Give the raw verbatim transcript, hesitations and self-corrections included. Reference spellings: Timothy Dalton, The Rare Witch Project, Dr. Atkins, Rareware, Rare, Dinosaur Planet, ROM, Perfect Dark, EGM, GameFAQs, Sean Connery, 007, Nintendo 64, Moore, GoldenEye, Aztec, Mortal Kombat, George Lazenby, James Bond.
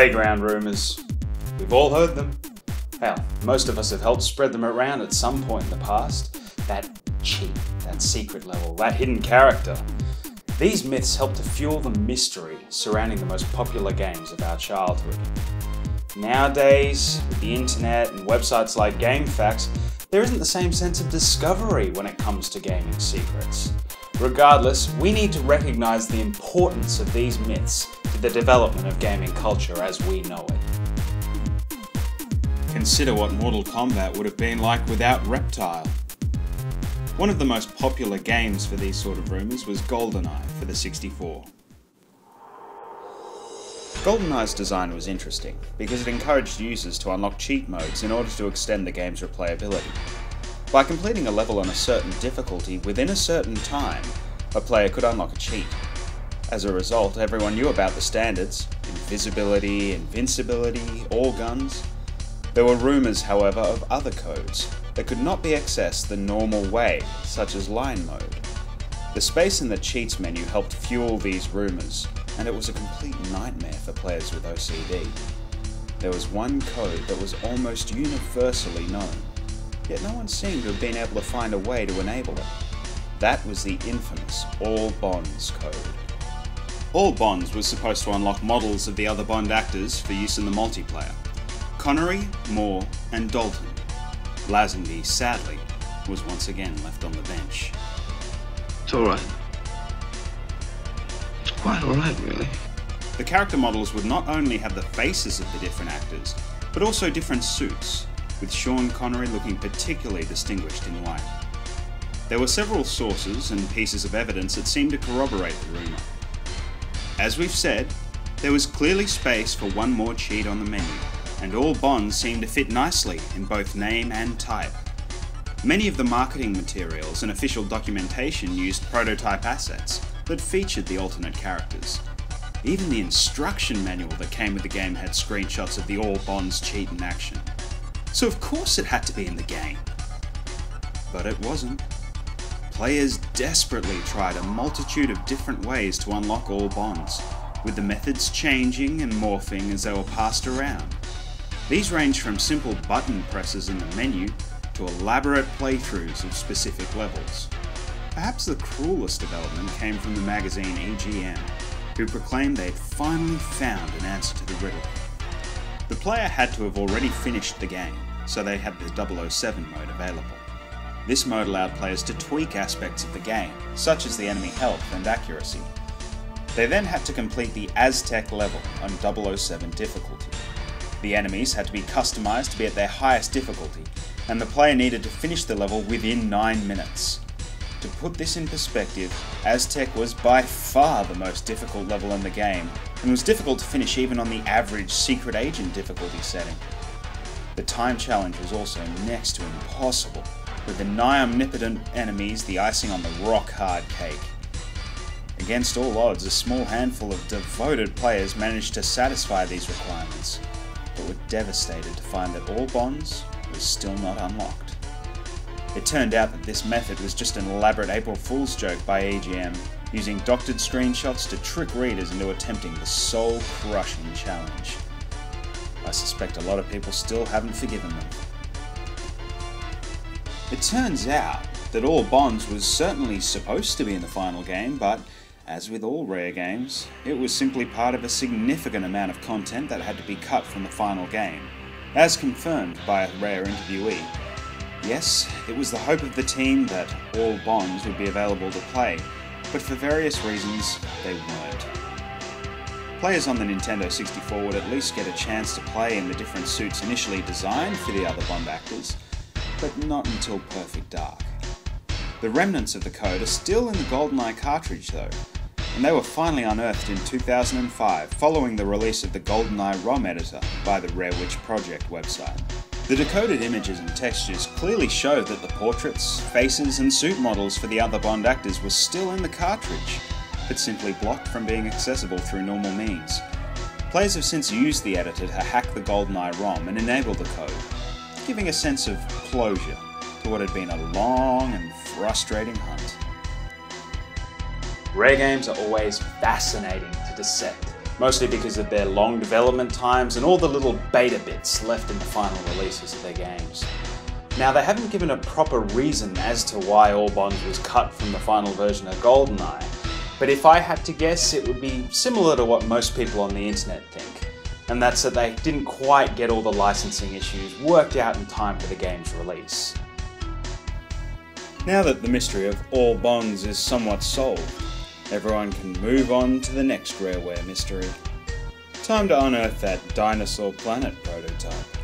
playground rumours. We've all heard them. Hell, most of us have helped spread them around at some point in the past. That cheat, that secret level, that hidden character. These myths help to fuel the mystery surrounding the most popular games of our childhood. Nowadays, with the internet and websites like GameFAQs, there isn't the same sense of discovery when it comes to gaming secrets. Regardless, we need to recognise the importance of these myths to the development of gaming culture as we know it. Consider what Mortal Kombat would have been like without Reptile. One of the most popular games for these sort of rumours was GoldenEye for the sixty-four. GoldenEye's design was interesting, because it encouraged users to unlock cheat modes in order to extend the game's replayability. By completing a level on a certain difficulty within a certain time, a player could unlock a cheat. As a result, everyone knew about the standards: invisibility, invincibility, all guns. There were rumours, however, of other codes that could not be accessed the normal way, such as line mode. The space in the cheats menu helped fuel these rumours, and it was a complete nightmare for players with O C D. There was one code that was almost universally known, yet no one seemed to have been able to find a way to enable it. That was the infamous All Bonds code. All Bonds was supposed to unlock models of the other Bond actors for use in the multiplayer: Connery, Moore, and Dalton. Lazenby, sadly, was once again left on the bench. It's alright. Quite alright, really. The character models would not only have the faces of the different actors, but also different suits, with Sean Connery looking particularly distinguished in white. There were several sources and pieces of evidence that seemed to corroborate the rumour. As we've said, there was clearly space for one more cheat on the menu, and All Bonds seemed to fit nicely in both name and type. Many of the marketing materials and official documentation used prototype assets that featured the alternate characters. Even the instruction manual that came with the game had screenshots of the All Bonds cheat in action. So of course it had to be in the game. But it wasn't. Players desperately tried a multitude of different ways to unlock All Bonds, with the methods changing and morphing as they were passed around. These ranged from simple button presses in the menu to elaborate playthroughs of specific levels. Perhaps the cruelest development came from the magazine E G M, who proclaimed they'd finally found an answer to the riddle. The player had to have already finished the game, so they had the double oh seven mode available. This mode allowed players to tweak aspects of the game, such as the enemy health and accuracy. They then had to complete the Aztec level on double oh seven difficulty. The enemies had to be customised to be at their highest difficulty, and the player needed to finish the level within nine minutes. To put this in perspective, Aztec was by far the most difficult level in the game, and was difficult to finish even on the average Secret Agent difficulty setting. The time challenge was also next to impossible, with the nigh-omnipotent enemies the icing on the rock-hard cake. Against all odds, a small handful of devoted players managed to satisfy these requirements, but were devastated to find that All Bonds was still not unlocked. It turned out that this method was just an elaborate April Fool's joke by E G M, using doctored screenshots to trick readers into attempting the soul-crushing challenge. I suspect a lot of people still haven't forgiven them. It turns out that All Bonds was certainly supposed to be in the final game, but, as with all Rare games, it was simply part of a significant amount of content that had to be cut from the final game, as confirmed by a Rare interviewee. Yes, it was the hope of the team that All Bonds would be available to play, but for various reasons, they weren't. Players on the Nintendo sixty-four would at least get a chance to play in the different suits initially designed for the other Bond actors, but not until Perfect Dark. The remnants of the code are still in the GoldenEye cartridge though, and they were finally unearthed in two thousand five following the release of the GoldenEye ROM editor by the Rare Witch Project website. The decoded images and textures clearly show that the portraits, faces and suit models for the other Bond actors were still in the cartridge, but simply blocked from being accessible through normal means. Players have since used the editor to hack the GoldenEye ROM and enable the code, giving a sense of closure to what had been a long and frustrating hunt. Rare games are always fascinating to dissect, mostly because of their long development times and all the little beta bits left in the final releases of their games. Now, they haven't given a proper reason as to why Orbons was cut from the final version of GoldenEye, but if I had to guess, it would be similar to what most people on the internet think, and that's that they didn't quite get all the licensing issues worked out in time for the game's release. Now that the mystery of Orbons is somewhat solved, everyone can move on to the next Rareware mystery. Time to unearth that Dinosaur Planet prototype.